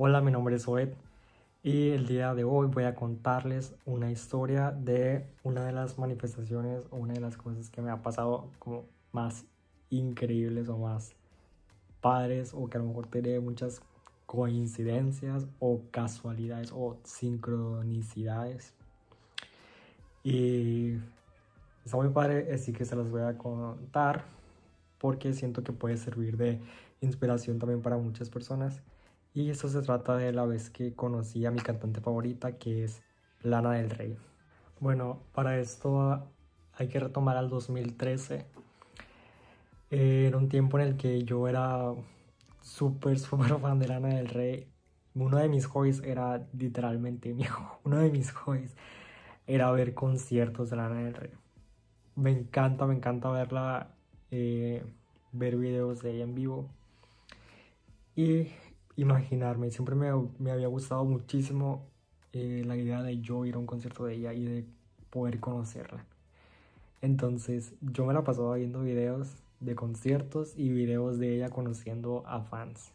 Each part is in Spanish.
Hola, mi nombre es Obed y el día de hoy voy a contarles una historia de una de las manifestaciones o una de las cosas que me ha pasado como más increíbles o más padres, o que a lo mejor tiene muchas coincidencias o casualidades o sincronicidades. Y está muy padre, así que se las voy a contar porque siento que puede servir de inspiración también para muchas personas. Y esto se trata de la vez que conocí a mi cantante favorita, que es Lana Del Rey. Bueno, para esto hay que retomar al 2013. Era un tiempo en el que yo era súper fan de Lana Del Rey. Uno de mis hobbies era literalmente era ver conciertos de Lana Del Rey. Me encanta verla, ver videos de ella en vivo. Y imaginarme, siempre me había gustado muchísimo la idea de yo ir a un concierto de ella y de poder conocerla. Entonces yo me la pasaba viendo videos de conciertos y videos de ella conociendo a fans.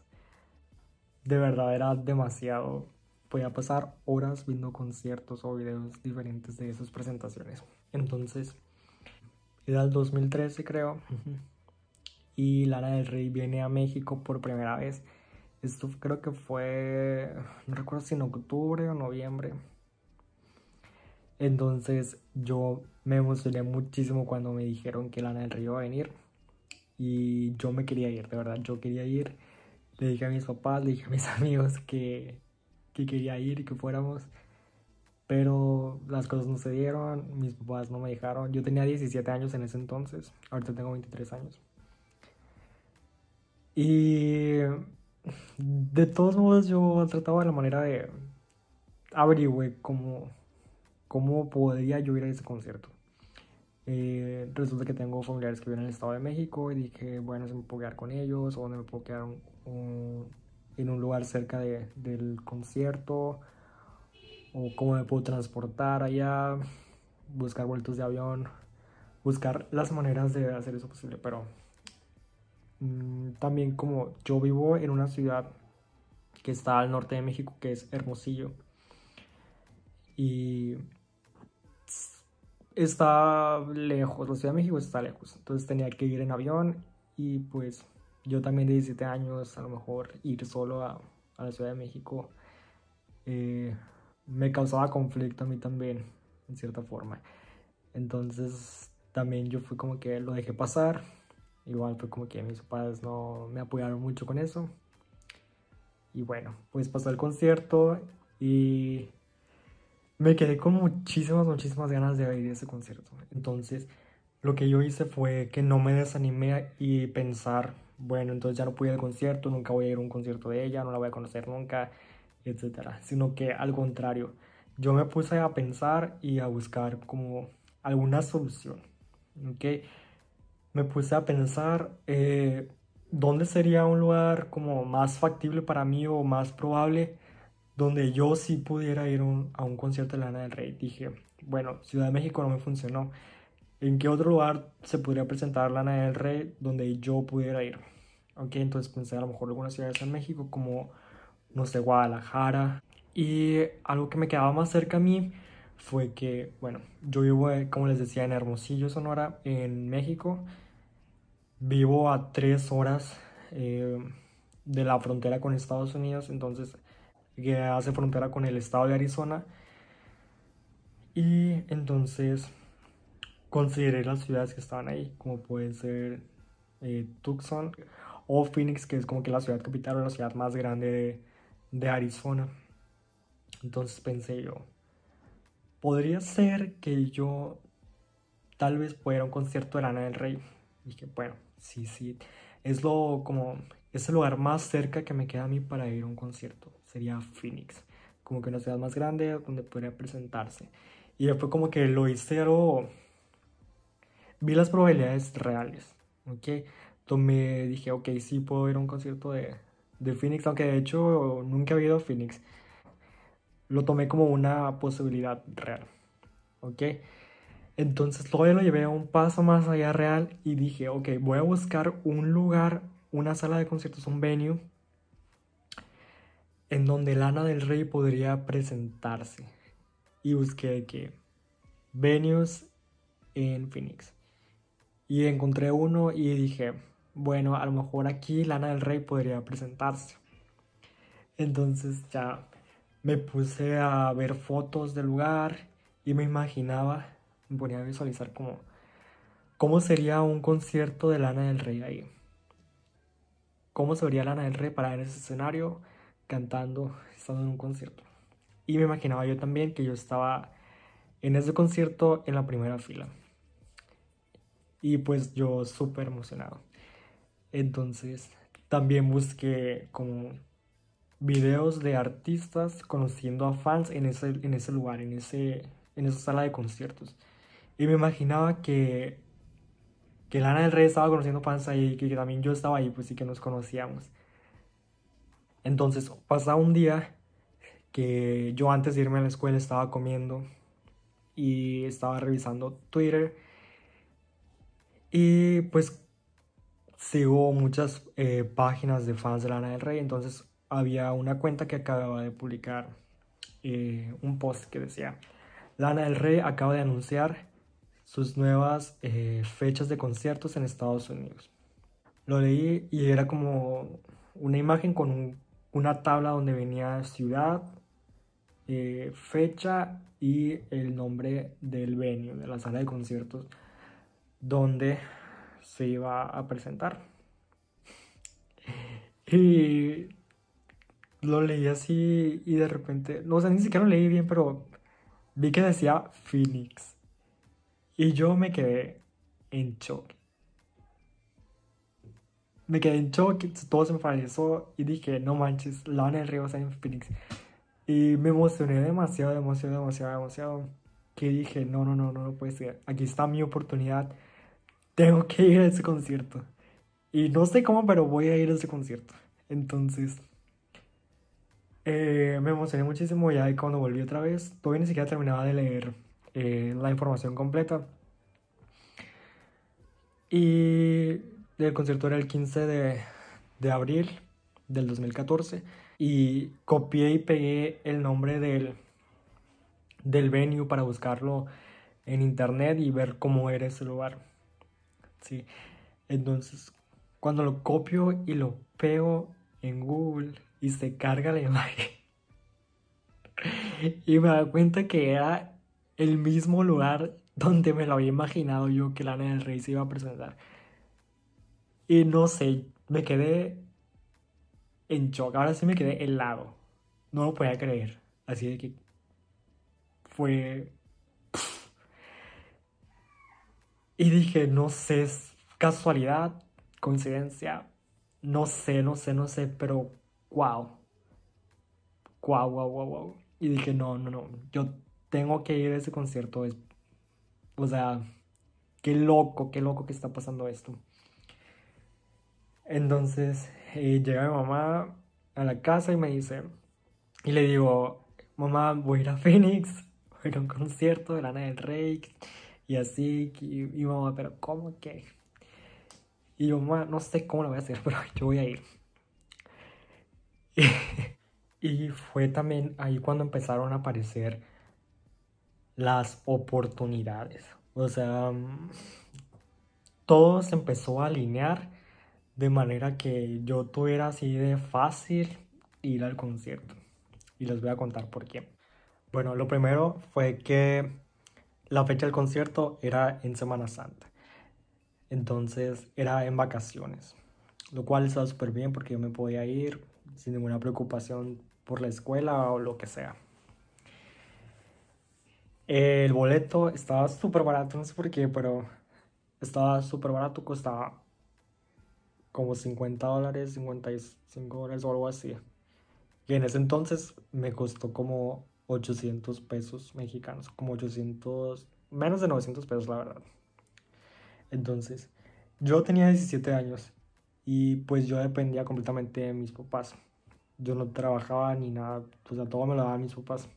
De verdad era demasiado, podía pasar horas viendo conciertos o videos diferentes de esas presentaciones. Entonces era el 2013, creo, y Lana Del Rey viene a México por primera vez. Esto creo que fue, no recuerdo si en octubre o noviembre. Entonces yo me emocioné muchísimo cuando me dijeron que Lana Del Rey iba a venir. Y yo me quería ir, de verdad, yo quería ir. Le dije a mis papás, le dije a mis amigos que quería ir y que fuéramos. Pero las cosas no se dieron, mis papás no me dejaron. Yo tenía 17 años en ese entonces, ahorita tengo 23 años. Y de todos modos yo trataba la manera de averiguar cómo podría yo ir a ese concierto. Resulta que tengo familiares que viven en el Estado de México y dije, bueno, si me puedo quedar con ellos, o dónde me puedo quedar en un lugar cerca del concierto, o cómo me puedo transportar allá, buscar boletos de avión, buscar las maneras de hacer eso posible. Pero también, como yo vivo en una ciudad que está al norte de México, que es Hermosillo, y está lejos, la Ciudad de México está lejos, entonces tenía que ir en avión. Y pues yo también, de 17 años, a lo mejor ir solo a la Ciudad de México me causaba conflicto a mí también, en cierta forma. Entonces también yo fui como que lo dejé pasar. Igual fue como que mis padres no me apoyaron mucho con eso. Y bueno, pues pasó el concierto y me quedé con muchísimas ganas de ir a ese concierto. Entonces lo que yo hice fue que no me desanimé y pensar, bueno, entonces ya no pude ir al concierto, nunca voy a ir a un concierto de ella, no la voy a conocer nunca, etc. Sino que al contrario, yo me puse a pensar y a buscar como alguna solución, ¿ok? Me puse a pensar dónde sería un lugar como más factible para mí, o más probable, donde yo sí pudiera ir a un concierto de Lana del Rey. Dije, bueno, Ciudad de México no me funcionó. ¿En qué otro lugar se podría presentar Lana del Rey donde yo pudiera ir? Ok, entonces pensé a lo mejor algunas ciudades en México, como, no sé, Guadalajara. Y algo que me quedaba más cerca a mí fue que, bueno, yo vivo, como les decía, en Hermosillo, Sonora, en México. Vivo a 3 horas de la frontera con Estados Unidos, entonces que hace frontera con el estado de Arizona. Y entonces consideré las ciudades que estaban ahí, como pueden ser Tucson o Phoenix, que es como que la ciudad capital o la ciudad más grande de Arizona. Entonces pensé yo, podría ser que yo tal vez pudiera ir a un concierto de Lana del Rey. Y dije, bueno, sí, es como es el lugar más cerca que me queda a mí para ir a un concierto, sería Phoenix, como que una ciudad más grande donde podría presentarse. Y después como que lo hice, vi las probabilidades reales, ¿ok? Entonces me dije, ok, sí puedo ir a un concierto de Phoenix, aunque de hecho nunca había ido a Phoenix. Lo tomé como una posibilidad real, ¿ok? Entonces todavía lo llevé a un paso más allá real y dije, ok, voy a buscar un lugar, una sala de conciertos, un venue en donde Lana del Rey podría presentarse. Y busqué de que venues en Phoenix. Y encontré uno y dije, bueno, a lo mejor aquí Lana del Rey podría presentarse. Entonces ya me puse a ver fotos del lugar y me imaginaba, me ponía a visualizar como cómo sería un concierto de Lana del Rey ahí. Cómo se vería Lana del Rey para en ese escenario, cantando, estando en un concierto. Y me imaginaba yo también que yo estaba en ese concierto en la primera fila. Y pues yo súper emocionado. Entonces también busqué como videos de artistas conociendo a fans en ese lugar, en esa sala de conciertos. Y me imaginaba que Lana del Rey estaba conociendo fans ahí, que también yo estaba ahí, pues sí que nos conocíamos. Entonces pasaba un día que yo antes de irme a la escuela estaba comiendo y estaba revisando Twitter. Y pues sigo muchas páginas de fans de Lana del Rey. Entonces había una cuenta que acababa de publicar un post que decía: Lana del Rey acaba de anunciar sus nuevas fechas de conciertos en Estados Unidos. Lo leí y era como una imagen con una tabla donde venía ciudad, fecha y el nombre del venue, de la sala de conciertos donde se iba a presentar. Y lo leí así y de repente, no sé, ni siquiera lo leí bien, pero vi que decía Phoenix. Y yo me quedé en shock. Me quedé en shock, todo se me paralizó y dije, no manches, Lana del Rey va a estar en Phoenix. Y me emocioné demasiado. Que dije, no puede ser. Aquí está mi oportunidad. Tengo que ir a ese concierto. Y no sé cómo, pero voy a ir a ese concierto. Entonces me emocioné muchísimo ya, y cuando volví otra vez todavía ni siquiera terminaba de leer la información completa. Y el concierto era el 15 de abril del 2014. Y copié y pegué el nombre del venue para buscarlo en internet y ver cómo era ese lugar. Sí. Entonces cuando lo copio y lo pego en Google y se carga la imagen y me da cuenta que era el mismo lugar donde me lo había imaginado yo que Lana del Rey se iba a presentar. Y no sé, me quedé en shock. Ahora sí me quedé helado. No lo podía creer. Así de que fue... Y dije, no sé, ¿es casualidad? ¿Coincidencia? No sé, pero... Wow. Y dije, no, yo tengo que ir a ese concierto. O sea, qué loco que está pasando esto. Entonces llega mi mamá a la casa y me dice, y le digo, mamá, voy a ir a Phoenix, voy a ir a un concierto de Lana del Rey, y así, y mamá, pero ¿cómo que? Y yo, mamá, no sé cómo lo voy a hacer, pero yo voy a ir. Y fue también ahí cuando empezaron a aparecer las oportunidades. O sea, todo se empezó a alinear de manera que yo tuviera así de fácil ir al concierto. Y les voy a contar por qué. Bueno, lo primero fue que la fecha del concierto era en Semana Santa. Entonces era en vacaciones, lo cual estaba súper bien porque yo me podía ir sin ninguna preocupación por la escuela o lo que sea. El boleto estaba súper barato, no sé por qué, pero estaba súper barato, costaba como $50, $55 o algo así. Y en ese entonces me costó como $800 mexicanos, como 800, menos de $900, la verdad. Entonces, yo tenía 17 años. Y pues yo dependía completamente de mis papás. Yo no trabajaba ni nada, o sea, todo me lo daban mis papás.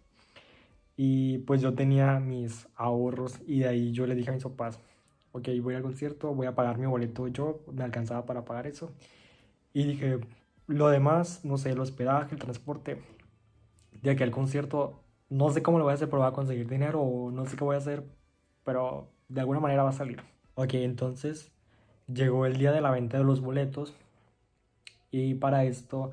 Y pues yo tenía mis ahorros y de ahí yo le dije a mis papás, ok, voy al concierto, voy a pagar mi boleto yo, me alcanzaba para pagar eso. Y dije, Lo demás, no sé, el hospedaje, el transporte. De aquí al concierto, no sé cómo lo voy a hacer, pero voy a conseguir dinero o no sé qué voy a hacer, pero de alguna manera va a salir. Ok, entonces llegó el día de la venta de los boletos. Y para esto,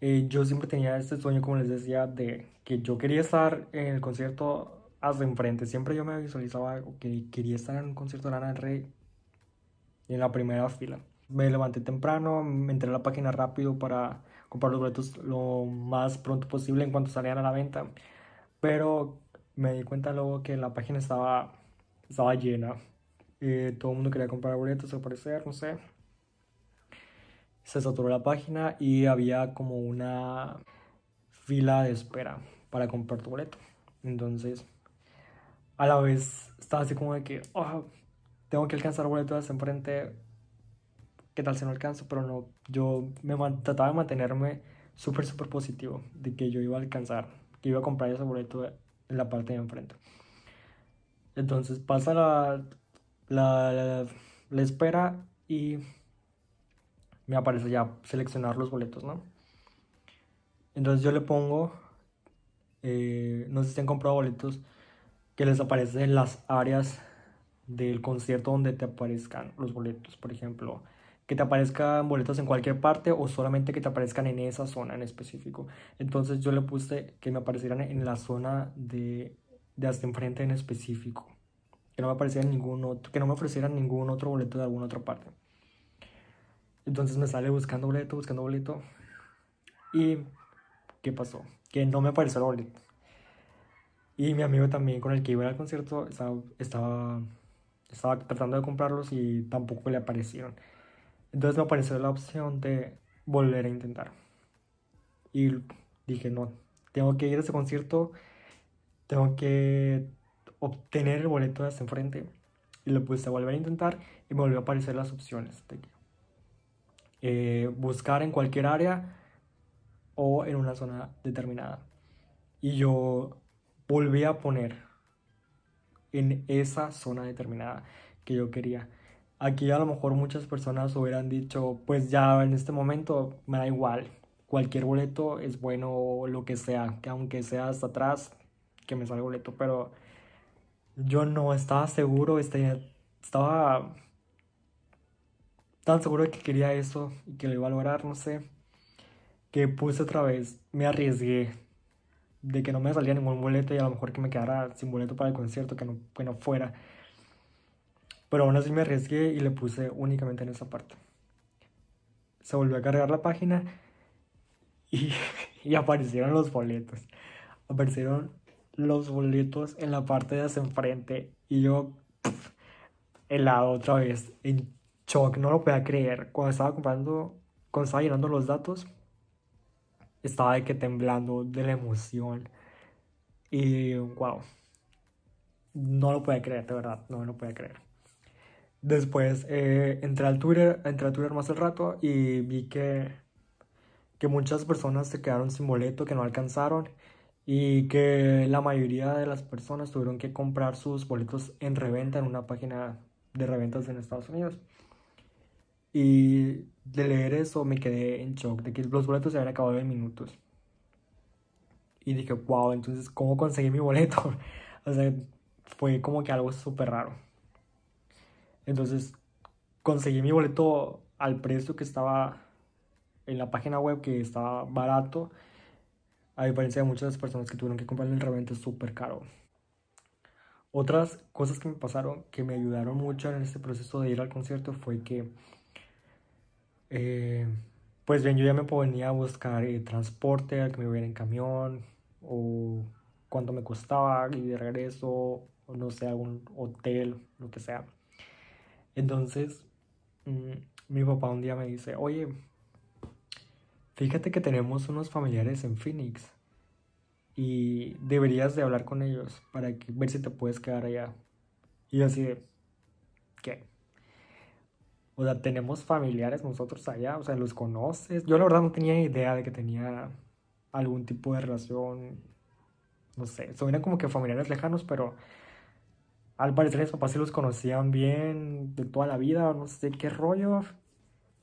yo siempre tenía este sueño, como les decía, de que yo quería estar en el concierto hasta enfrente. Siempre yo me visualizaba que quería estar en un concierto de Lana del Rey en la primera fila. Me levanté temprano, me entré a la página rápido para comprar los boletos lo más pronto posible en cuanto salieran a la venta. Pero me di cuenta luego que la página estaba llena. Todo el mundo quería comprar boletos al parecer, no sé. Se saturó la página y había como una fila de espera para comprar tu boleto. Entonces, a la vez estaba así como de que, oh, tengo que alcanzar boletos hasta enfrente. ¿Qué tal si no alcanzo? Pero no, yo me trataba de mantenerme súper positivo de que yo iba a alcanzar, que iba a comprar ese boleto en la parte de enfrente. Entonces pasa la espera y me aparece ya seleccionar los boletos, ¿no? Entonces yo le pongo, no sé si han comprado boletos, que les aparecen las áreas del concierto donde te aparezcan los boletos, por ejemplo, que te aparezcan boletos en cualquier parte o solamente que te aparezcan en esa zona en específico. Entonces yo le puse que me aparecieran en la zona de hasta enfrente en específico, que no me apareciera ningún otro, que no me ofrecieran ningún otro boleto de alguna otra parte. Entonces me sale buscando boleto y ¿qué pasó? Que no me apareció el boleto. Y mi amigo también con el que iba al concierto estaba tratando de comprarlos y tampoco le aparecieron. Entonces me apareció la opción de volver a intentar. Y dije, no, tengo que ir a ese concierto, tengo que obtener el boleto de hasta enfrente. Y le puse a volver a intentar y me volvió a aparecer las opciones de buscar en cualquier área o en una zona determinada. Y yo volví a poner en esa zona determinada que yo quería. Aquí a lo mejor muchas personas hubieran dicho, pues ya en este momento me da igual, cualquier boleto es bueno, lo que sea, que aunque sea hasta atrás, que me salga el boleto. Pero yo no estaba seguro, estaba tan seguro de que quería eso y que lo iba a lograr, no sé, que puse otra vez, me arriesgué de que no me salía ningún boleto y a lo mejor que me quedara sin boleto para el concierto, que no fuera. Pero aún así me arriesgué y le puse únicamente en esa parte. Se volvió a cargar la página y aparecieron los boletos. Aparecieron los boletos en la parte de hacia enfrente. Y yo, helado otra vez, en shock, no lo podía creer. Cuando estaba llenando los datos, estaba de que temblando de la emoción. Y wow, no lo podía creer, de verdad, no lo podía creer. Después entré al Twitter más al rato y vi que muchas personas se quedaron sin boleto, que no alcanzaron y que la mayoría de las personas tuvieron que comprar sus boletos en reventa en una página de reventas en Estados Unidos. Y de leer eso me quedé en shock de que los boletos se habían acabado en minutos. Y dije, wow, entonces ¿cómo conseguí mi boleto? O sea, fue como que algo súper raro. Entonces conseguí mi boleto al precio que estaba en la página web, que estaba barato, a diferencia de muchas personas que tuvieron que comprar en reventa súper caro. Otras cosas que me pasaron que me ayudaron mucho en este proceso de ir al concierto fue que, pues bien, yo ya me ponía a buscar transporte, al que me hubiera en camión, o cuánto me costaba ir de regreso, o no sé, algún hotel, lo que sea. Entonces, mi papá un día me dice, oye, fíjate que tenemos unos familiares en Phoenix y deberías de hablar con ellos para ver si te puedes quedar allá. Y yo así de, ¿qué? O sea, ¿tenemos familiares nosotros allá? O sea, ¿los conoces? Yo la verdad no tenía idea de que tenía algún tipo de relación, no sé, son como que familiares lejanos, pero al parecer mis papás sí los conocían bien de toda la vida, no sé qué rollo.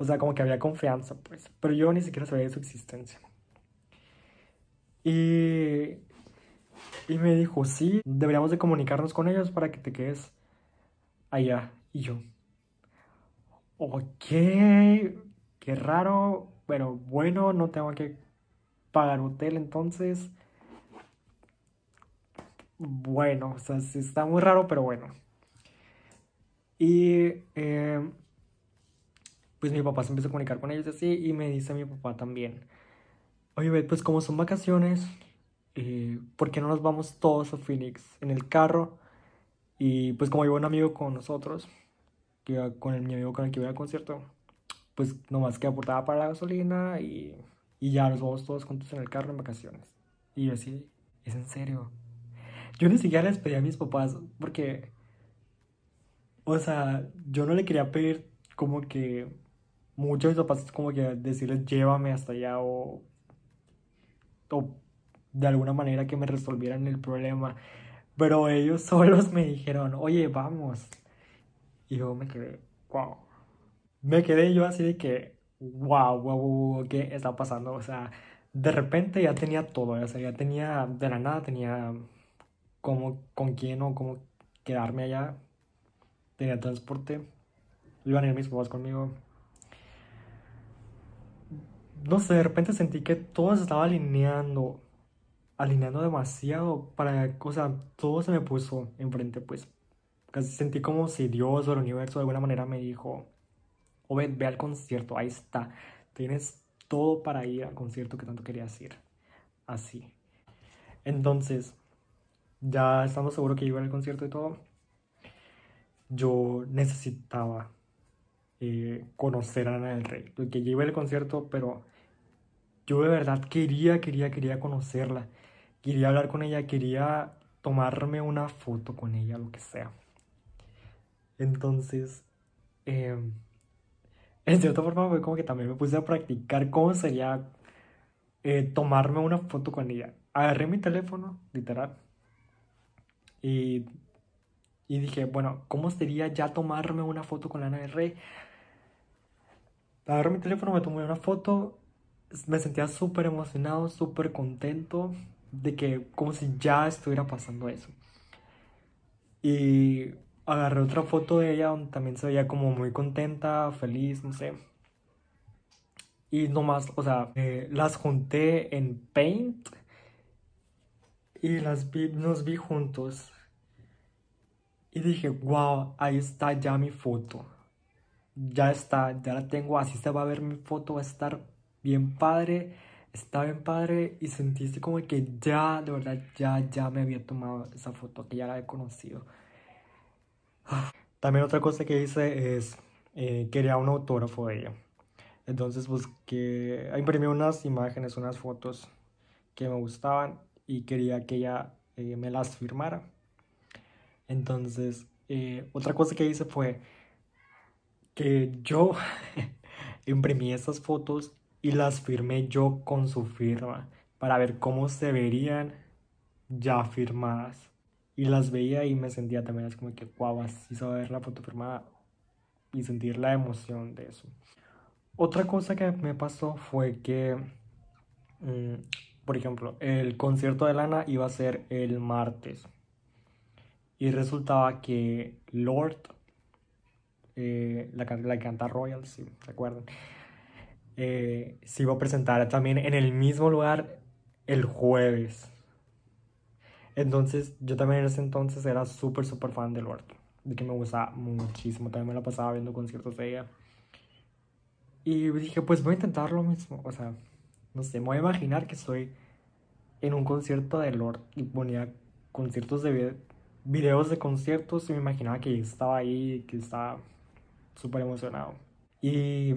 O sea, como que había confianza, pues. Pero yo ni siquiera sabía de su existencia. Y me dijo, sí, deberíamos de comunicarnos con ellos para que te quedes allá. Y yo, ok, qué raro. Pero bueno, no tengo que pagar hotel, entonces. Bueno, o sea, sí está muy raro, pero bueno. Y pues mi papá se empezó a comunicar con ellos así, y me dice mi papá también, oye, pues como son vacaciones, ¿por qué no nos vamos todos a Phoenix en el carro? Y pues como llevo un amigo con nosotros, que con mi amigo con el que iba al concierto, pues nomás que aportaba para la gasolina y ya nos vamos todos juntos en el carro en vacaciones. Y yo así, ¿es en serio? Yo ni siquiera les pedí a mis papás porque, o sea, yo no le quería pedir como que mucho a mis papás, como que decirles llévame hasta allá o de alguna manera que me resolvieran el problema. Pero ellos solos me dijeron, oye, vamos. Y yo me quedé, wow. Me quedé yo así de que, wow, ¿qué está pasando? O sea, de repente ya tenía todo, o sea, ya tenía, de la nada tenía cómo, con quién o cómo quedarme allá. Tenía transporte, iban a ir mis papás conmigo. No sé, de repente sentí que todo se estaba alineando demasiado para, o sea, todo se me puso enfrente, pues. Casi sentí como si Dios o el universo de alguna manera me dijo, Obed, ve al concierto, ahí está, tienes todo para ir al concierto que tanto querías ir, así. Entonces, ya estando seguro que iba al concierto y todo, yo necesitaba conocer a Lana del Rey. Porque yo iba al concierto, pero yo de verdad quería conocerla. Quería hablar con ella, quería tomarme una foto con ella, lo que sea. Entonces, en cierta forma fue como que también me puse a practicar cómo sería tomarme una foto con ella. Agarré mi teléfono, literal, y dije, bueno, ¿cómo sería ya tomarme una foto con Lana del Rey? Agarré mi teléfono, me tomé una foto. Me sentía súper emocionado, súper contento. De que, como si ya estuviera pasando eso. Y agarré otra foto de ella donde también se veía como muy contenta, feliz, no sé. Y nomás, o sea, las junté en Paint. Y nos vi juntos. Y dije, wow, ahí está ya mi foto. Ya está, ya la tengo, así se va a ver mi foto, va a estar bien padre. Está bien padre y sentiste como que ya, de verdad, ya me había tomado esa foto, que ya la había conocido. También otra cosa que hice es, quería un autógrafo de ella. Entonces busqué, imprimí unas imágenes, unas fotos que me gustaban y quería que ella me las firmara. Entonces, otra cosa que hice fue que yo imprimí esas fotos y las firmé yo con su firma para ver cómo se verían ya firmadas. Y las veía y me sentía también así como que guau, así se va a ver la foto firmada y sentir la emoción de eso. Otra cosa que me pasó fue que, por ejemplo, el concierto de Lana iba a ser el martes. Y resultaba que Lord, la que canta Royal, si se acuerdan, se iba a presentar también en el mismo lugar el jueves. Entonces, yo también en ese entonces era súper fan de Lord, de que me gustaba muchísimo. También me la pasaba viendo conciertos de ella. Y dije, pues voy a intentar lo mismo. O sea, no sé, me voy a imaginar que estoy en un concierto de Lord y ponía conciertos de videos de conciertos y me imaginaba que estaba ahí, que estaba súper emocionado. Y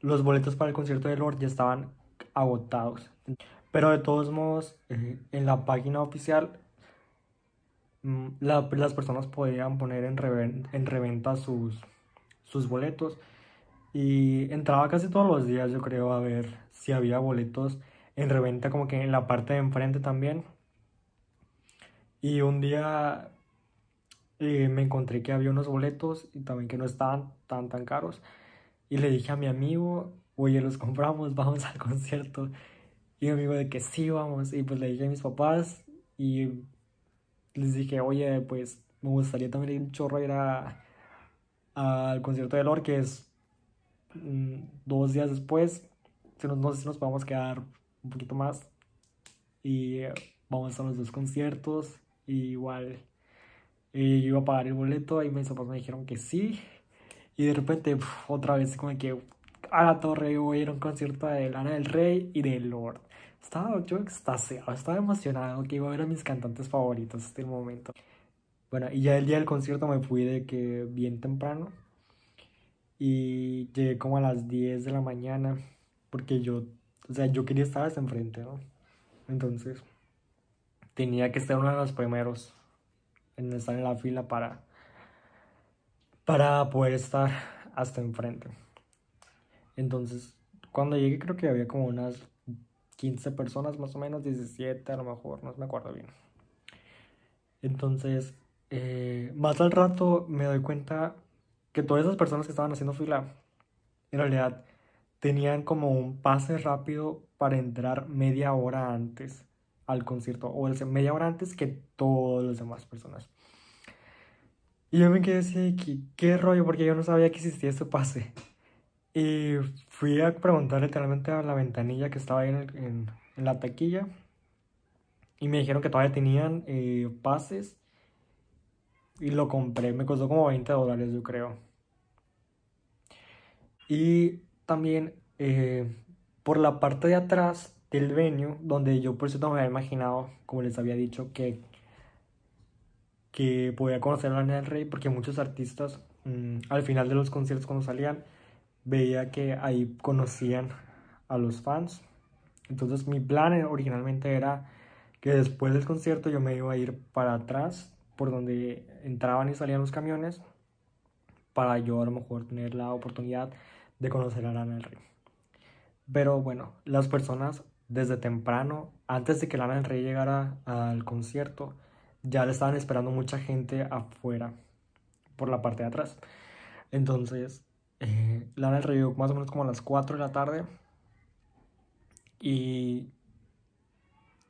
los boletos para el concierto de Lord ya estaban agotados. Pero de todos modos, en la página oficial, las personas podían poner en reventa sus boletos. Y entraba casi todos los días, yo creo, a ver si había boletos en reventa, como que en la parte de enfrente también. Y un día me encontré que había unos boletos y también que no estaban tan caros. Y le dije a mi amigo, oye, los compramos, vamos al concierto. Y mi amigo de que sí, vamos. Y pues le dije a mis papás y les dije, oye, pues me gustaría también ir un chorro ir al concierto de Lord, que es 2 días después. No sé si nos podemos quedar un poquito más. Y vamos a los 2 conciertos. Y igual yo iba a pagar el boleto y mis papás me dijeron que sí. Y de repente otra vez como que a la torre voy a ir a un concierto de Lana del Rey y de Lord. Estaba yo extasiado, estaba emocionado que iba a ver a mis cantantes favoritos hasta el momento. Bueno, y ya el día del concierto me fui de que bien temprano. Y llegué como a las 10 de la mañana. Porque yo, o sea, yo quería estar hasta enfrente, ¿no? Entonces, tenía que ser uno de los primeros en estar en la fila para poder estar hasta enfrente. Entonces, cuando llegué creo que había como unas 15 personas más o menos, 17 a lo mejor, no me acuerdo bien. Entonces, más al rato me doy cuenta que todas esas personas que estaban haciendo fila, en realidad, tenían como un pase rápido para entrar media hora antes al concierto, o sea, media hora antes que todas las demás personas. Y yo me quedé así, ¿qué rollo? Porque yo no sabía que existía este pase. Y fui a preguntar literalmente a la ventanilla que estaba ahí en la taquilla. Y me dijeron que todavía tenían pases. Y lo compré, me costó como $20 yo creo. Y también por la parte de atrás del venue, donde yo por cierto me había imaginado, como les había dicho, que podía conocer a Lana del Rey, porque muchos artistas al final de los conciertos cuando salían, veía que ahí conocían a los fans. Entonces mi plan originalmente era que después del concierto yo me iba a ir para atrás, por donde entraban y salían los camiones, para yo a lo mejor tener la oportunidad de conocer a Lana del Rey. Pero bueno, las personas desde temprano, antes de que Lana del Rey llegara al concierto, ya le estaban esperando mucha gente afuera, por la parte de atrás. Entonces, Lana del Rey llegó más o menos como a las 4 de la tarde. Y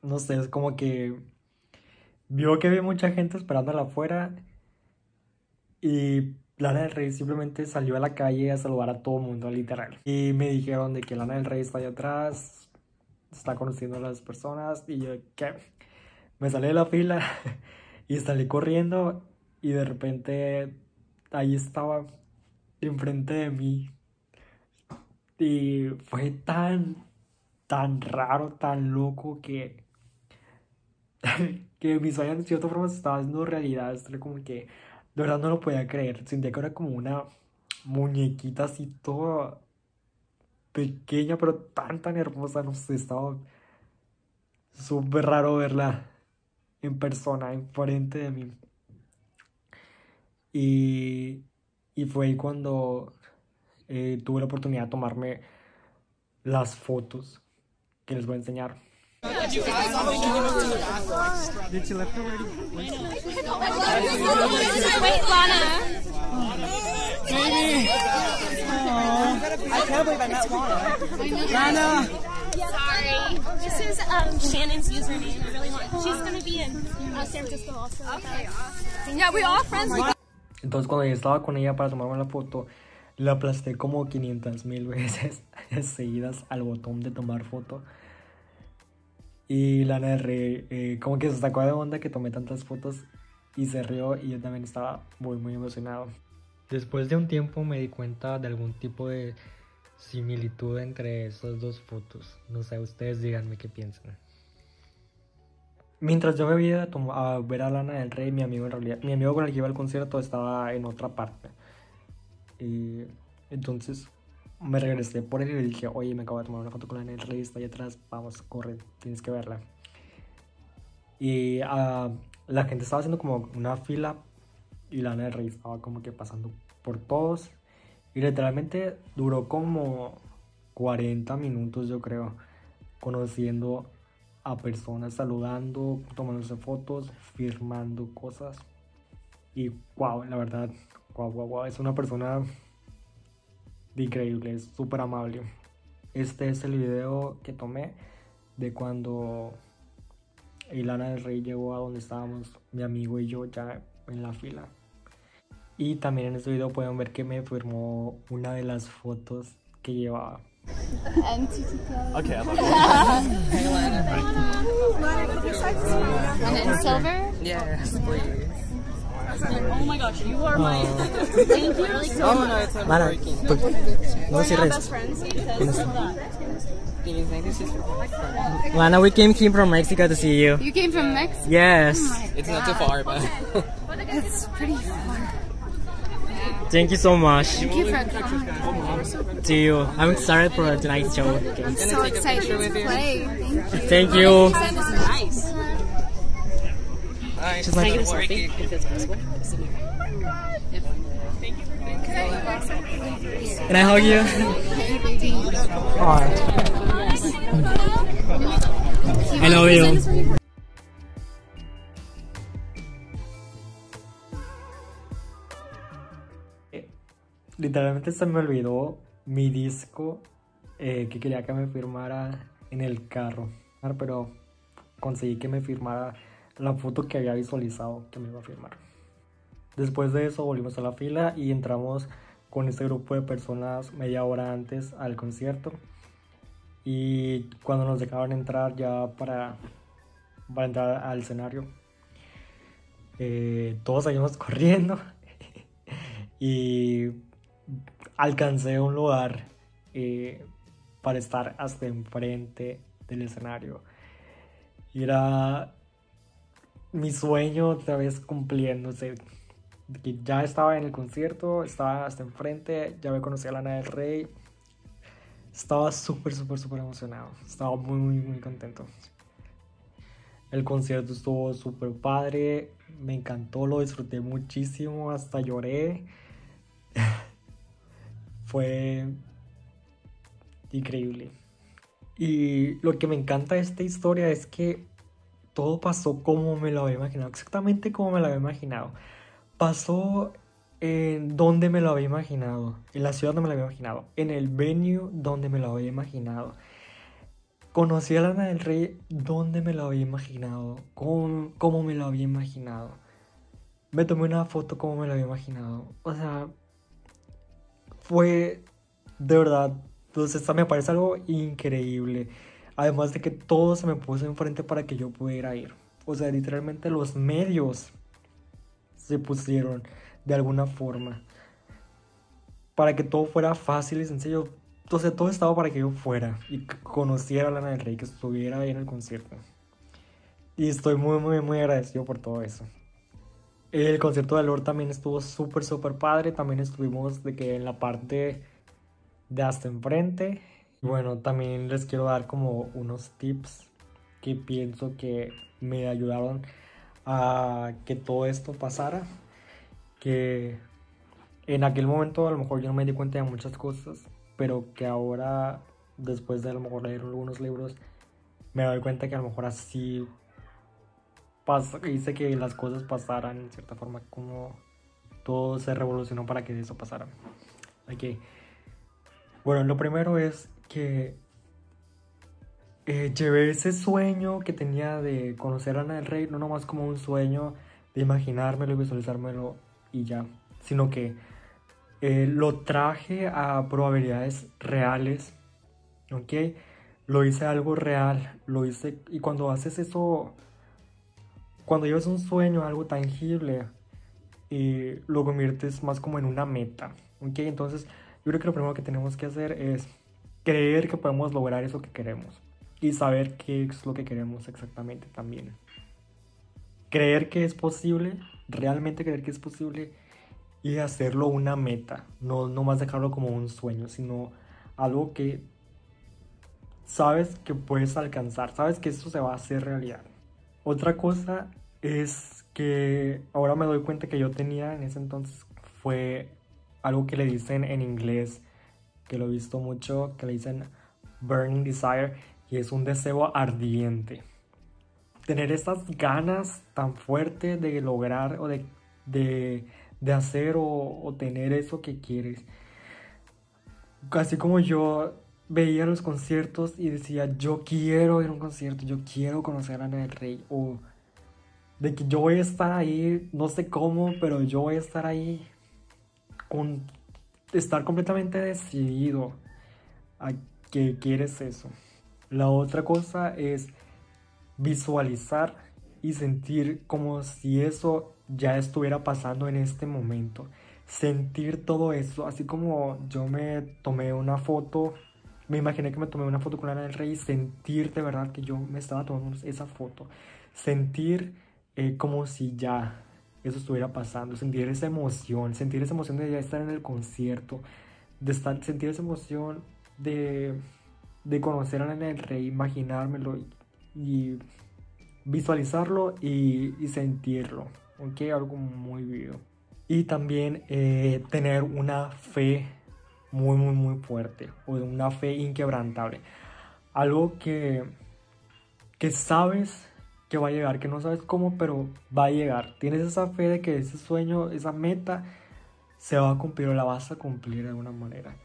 no sé, es como que vio que había mucha gente esperándola afuera. Y Lana del Rey simplemente salió a la calle a saludar a todo el mundo, literal. Y me dijeron de que Lana del Rey está allá atrás, está conociendo a las personas. Y yo, ¿qué? Me salí de la fila y salí corriendo. Y de repente ahí estaba enfrente de mí. Y fue tan raro, tan loco que mi sueño de cierta forma se estaba haciendo realidad. Era como que de verdad no lo podía creer. Sentía que era como una muñequita así toda pequeña, pero tan hermosa. No sé, estaba súper raro verla en persona, enfrente de mí. Y fue ahí cuando tuve la oportunidad de tomarme las fotos que les voy a enseñar. This is Shannon's username. I really want. She's gonna be in San Francisco also. Okay, awesome. Yeah, we're all friends. Entonces cuando yo estaba con ella para tomarme la foto, la aplasté como 500,000 veces seguidas al botón de tomar foto. Y Lana del Rey como que se sacó de onda que tomé tantas fotos y se rió, y yo también estaba muy emocionado. Después de un tiempo me di cuenta de algún tipo de similitud entre esas 2 fotos. No sé, ustedes díganme qué piensan. Mientras yo me voy a ver a Lana del Rey, mi amigo en realidad, mi amigo con el que iba al concierto estaba en otra parte. Entonces me regresé por él y le dije, oye, me acabo de tomar una foto con Lana del Rey, está ahí atrás, vamos, corre, tienes que verla. Y la gente estaba haciendo como una fila y Lana del Rey estaba como que pasando por todos. Y literalmente duró como 40 minutos yo creo, conociendo a personas, saludando, tomándose fotos, firmando cosas. Y wow, la verdad, wow, es una persona increíble, es súper amable. Este es el video que tomé de cuando Lana del Rey llegó a donde estábamos mi amigo y yo ya en la fila. Y también en este video pueden ver que me firmó una de las fotos que llevaba. Okay, I love it. And in silver? Yes, please. Oh my gosh, you are my. Thank you so much. Lana, no cierres. Lana, we came here from Mexico to see you. You came from Mexico? Yes. Oh it's not too far, but. It's pretty far. Thank you so much. Thank you for coming. To you. I'm excited for tonight's show. I'm so excited to play. Thank you. Thank you. Nice. Nice. Can I get a selfie if it's possible? Oh my god. Thank you for coming. Can I hug you? Alright. I love you. Literalmente se me olvidó mi disco que quería que me firmara en el carro, pero conseguí que me firmara la foto que había visualizado que me iba a firmar. Después de eso volvimos a la fila y entramos con este grupo de personas media hora antes al concierto, y cuando nos dejaron entrar ya para entrar al escenario, todos salimos corriendo y alcancé un lugar para estar hasta enfrente del escenario. Y era mi sueño otra vez cumpliéndose. Ya estaba en el concierto, estaba hasta enfrente, ya me conocí a Lana del Rey. Estaba súper emocionado, estaba muy contento. El concierto estuvo súper padre, me encantó, lo disfruté muchísimo, hasta lloré. Fue increíble. Y lo que me encanta de esta historia es que todo pasó como me lo había imaginado, exactamente como me lo había imaginado. Pasó en donde me lo había imaginado, en la ciudad donde me lo había imaginado, en el venue donde me lo había imaginado. Conocí a Lana del Rey donde me lo había imaginado, como me lo había imaginado. Me tomé una foto como me lo había imaginado. O sea, fue de verdad, entonces esta me parece algo increíble. Además de que todo se me puso enfrente para que yo pudiera ir. O sea, literalmente los medios se pusieron de alguna forma para que todo fuera fácil y sencillo. Entonces todo estaba para que yo fuera y conociera a Lana del Rey, que estuviera ahí en el concierto. Y estoy muy agradecido por todo eso. El concierto de Lord también estuvo súper padre. También estuvimos de que en la parte de hasta enfrente. Y bueno, también les quiero dar como unos tips que pienso que me ayudaron a que todo esto pasara. Que en aquel momento a lo mejor yo no me di cuenta de muchas cosas, pero que ahora, después de a lo mejor leer algunos libros, me doy cuenta que a lo mejor así hice que las cosas pasaran, en cierta forma, como todo se revolucionó para que eso pasara. Okay. Bueno, lo primero es que llevé ese sueño que tenía de conocer a Lana del Rey, no nomás como un sueño de imaginármelo y visualizármelo y ya, sino que lo traje a probabilidades reales, ¿ok? Lo hice algo real, lo hice, y cuando haces eso, cuando llevas un sueño, algo tangible, y lo conviertes más como en una meta, ¿ok? Entonces, yo creo que lo primero que tenemos que hacer es creer que podemos lograr eso que queremos y saber qué es lo que queremos exactamente también. Creer que es posible, realmente creer que es posible, y hacerlo una meta, no más dejarlo como un sueño, sino algo que sabes que puedes alcanzar, sabes que eso se va a hacer realidad. Otra cosa es que ahora me doy cuenta que yo tenía en ese entonces fue algo que le dicen en inglés, que lo he visto mucho, que le dicen Burning Desire, y es un deseo ardiente. Tener esas ganas tan fuertes de lograr o de hacer o tener eso que quieres. así como yo veía los conciertos y decía, yo quiero ir a un concierto, yo quiero conocer a Lana del Rey, o de que yo voy a estar ahí, no sé cómo, pero yo voy a estar ahí, con estar completamente decidido a que quieres eso. La otra cosa es visualizar y sentir como si eso ya estuviera pasando en este momento. Sentir todo eso, así como yo me tomé una foto, me imaginé que me tomé una foto con Lana del Rey, sentir de verdad que yo me estaba tomando esa foto. Sentir como si ya eso estuviera pasando, sentir esa emoción de ya estar en el concierto, sentir esa emoción de conocer a Lana del Rey, imaginármelo y visualizarlo y sentirlo, ¿ok? Algo muy vivo. Y también tener una fe muy fuerte, o una fe inquebrantable. Algo que sabes que va a llegar, que no sabes cómo, pero va a llegar. Tienes esa fe de que ese sueño, esa meta, se va a cumplir o la vas a cumplir de alguna manera.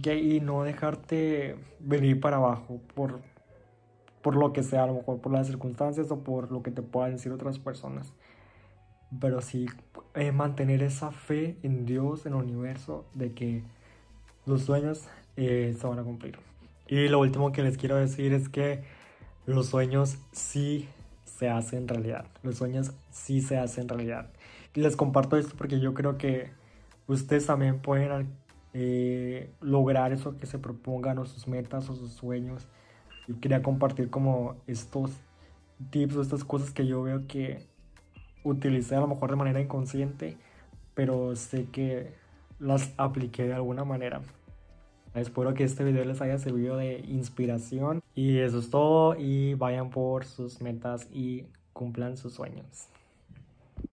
Okay, y no dejarte venir para abajo por lo que sea, a lo mejor por las circunstancias o por lo que te puedan decir otras personas. Pero sí mantener esa fe en Dios, en el universo, de que los sueños se van a cumplir. Y lo último que les quiero decir es que los sueños sí se hacen realidad. Los sueños sí se hacen realidad. Y les comparto esto porque yo creo que ustedes también pueden lograr eso que se propongan, o sus metas o sus sueños. Y quería compartir como estos tips o estas cosas que yo veo que utilicé a lo mejor de manera inconsciente, pero sé que las apliqué de alguna manera. Espero que este video les haya servido de inspiración. Y eso es todo, y vayan por sus metas y cumplan sus sueños.